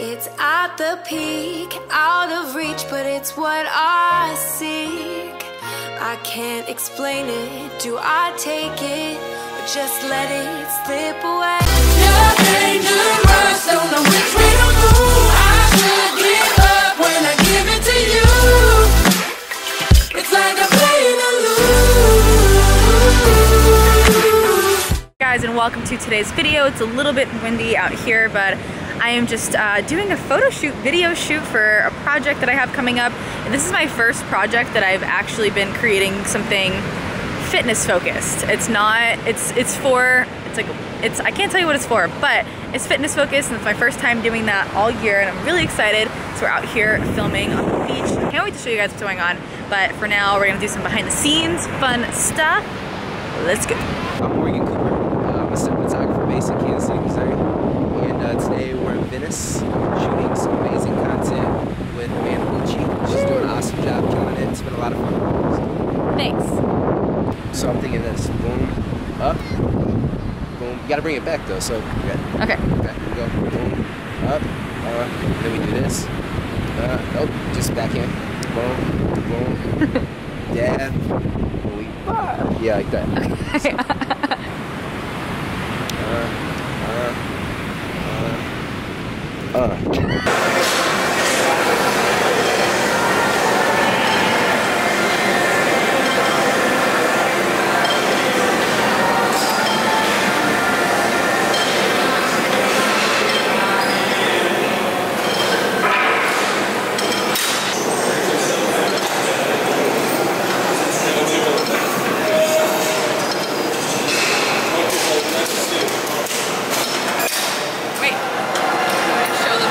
It's at the peak, out of reach, but it's what I seek. I can't explain it. Do I take it or just let it slip away? Nothing to rush, don't know which way to move. I should give up when I give it to you. It's like I'm playing a loop. Guys, and welcome to today's video. It's a little bit windy out here, but I am just doing a photo shoot, video shoot for a project that I have coming up. And this is my first project that I've actually been creating something fitness focused. It's not, it's for, it's like, it's, I can't tell you what it's for, but it's fitness focused, and it's my first time doing that all year, and I'm really excited. So we're out here filming on the beach. I can't wait to show you guys what's going on, but for now, we're gonna do some behind the scenes, fun stuff. Let's go. I'm Morgan Cooper. I'm a cinematographer based in Kansas City, Missouri. Today we're in Venice shooting some amazing content with Amanda Bucci. She's doing an awesome job killing it. It's been a lot of fun. Thanks. So I'm thinking this. Boom, up, boom. You gotta bring it back though, so yeah. Okay. Back we go. Boom, up, then we do this. Oh, just back in. Boom, boom. Dab. Holy fuck. Yeah, like that. Okay. Wait, show them.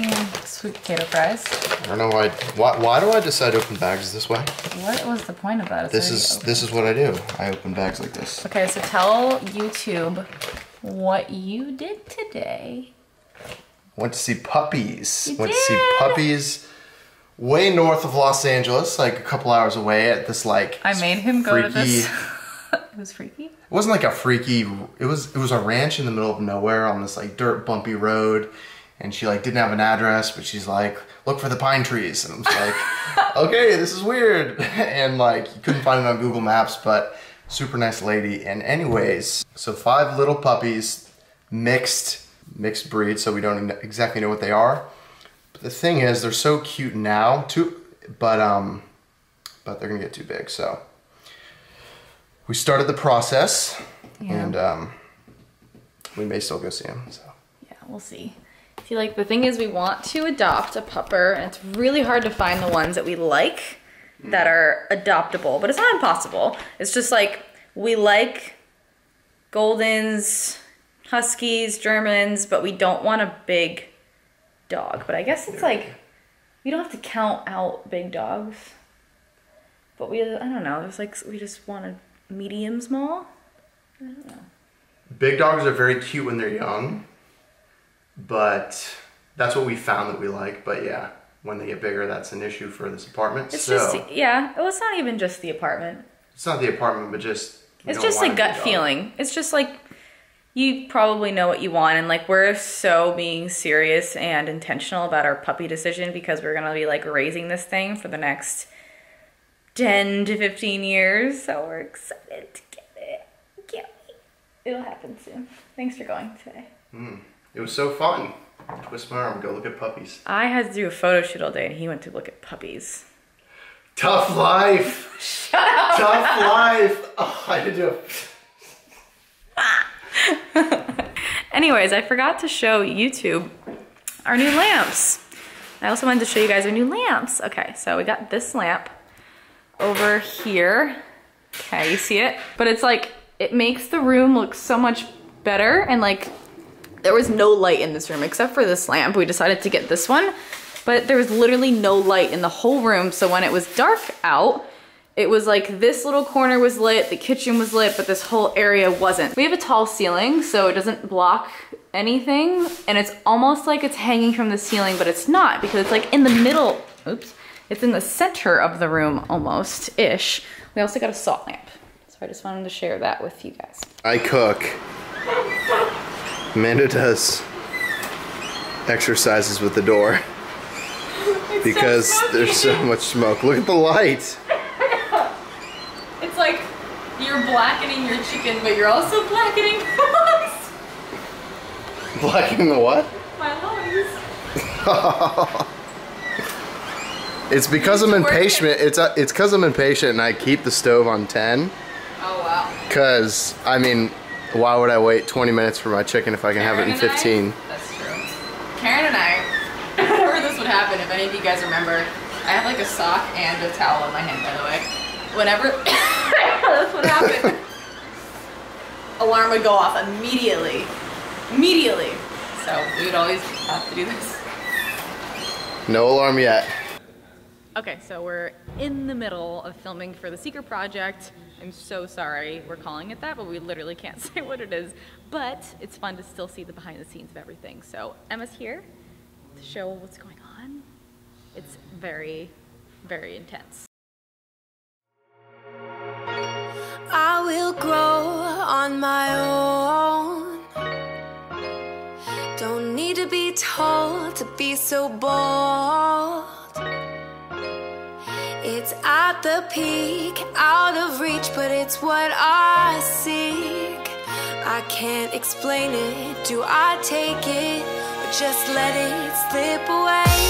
making sweet potato fries. I don't know why do I decide to open bags this way? What was the point of that? It's this is what I do. I open bags like this. Okay, so tell YouTube what you did today. Went to see puppies. Went to see puppies way north of Los Angeles, like a couple hours away at this like I made him go to this. It was freaky. It wasn't like a freaky, it was a ranch in the middle of nowhere on this like dirt bumpy road, and she like didn't have an address, but she's like, look for the pine trees, and I was like, okay, this is weird, and like you couldn't find it on Google Maps, but super nice lady. And anyways, so 5 little puppies, mixed breed, so we don't exactly know what they are, but the thing is they're so cute now too, but they're gonna get too big, so. We started the process, yeah. And we may still go see him, so. Yeah, we'll see. See, like, the thing is we want to adopt a pupper, and it's really hard to find the ones that we like that are adoptable, but it's not impossible. It's just, like, we like Goldens, Huskies, Germans, but we don't want a big dog. But I guess it's, like, we don't have to count out big dogs. But we, I don't know, it's like, we just want to... medium small? I don't know. Big dogs are very cute when they're young, but that's what we found that we like. But yeah, when they get bigger, that's an issue for this apartment. It's so, just, yeah, well, it's not even just the apartment. It's not the apartment, but just, it's just a gut feeling. It's just like, you probably know what you want, and like, we're so being serious and intentional about our puppy decision because we're gonna be like raising this thing for the next 10 to 15 years, so we're excited to get it. Can't wait. It'll happen soon. Thanks for going today. It was so fun. Twist my arm, go look at puppies. I had to do a photo shoot all day, and he went to look at puppies. Tough life. Shut up. Tough life. Oh, I did do it. Anyways, I forgot to show YouTube our new lamps. I also wanted to show you guys our new lamps. Okay, so we got this lamp over here. Okay, you see it? But it's like, it makes the room look so much better, and like, there was no light in this room except for this lamp. We decided to get this one, but there was literally no light in the whole room, so when it was dark out, it was like this little corner was lit, the kitchen was lit, but this whole area wasn't. We have a tall ceiling, so it doesn't block anything, and it's almost like it's hanging from the ceiling, but it's not, because it's like in the middle, oops. It's in the center of the room, almost-ish. We also got a salt lamp, so I just wanted to share that with you guys. I cook. Amanda does exercises with the door because there's so much smoke. Look at the light. It's like you're blackening your chicken, but you're also blackening us. Blackening the what? My lungs. It's because I'm impatient. It's because I'm impatient and I keep the stove on 10. Oh wow. Because I mean, why would I wait 20 minutes for my chicken if I can have it in 15? That's true. Karen and I remember this would happen. If any of you guys remember, I have like a sock and a towel in my hand. By the way, whenever this would happen, alarm would go off immediately. Immediately. So we would always have to do this. No alarm yet. Okay, so we're in the middle of filming for the Seeker Project. I'm so sorry we're calling it that, but we literally can't say what it is. But it's fun to still see the behind the scenes of everything. So Emma's here to show what's going on. It's very, very intense. I will grow on my own. Don't need to be told to be so bold. It's at the peak, out of reach, but it's what I seek. I can't explain it. Do I take it or just let it slip away?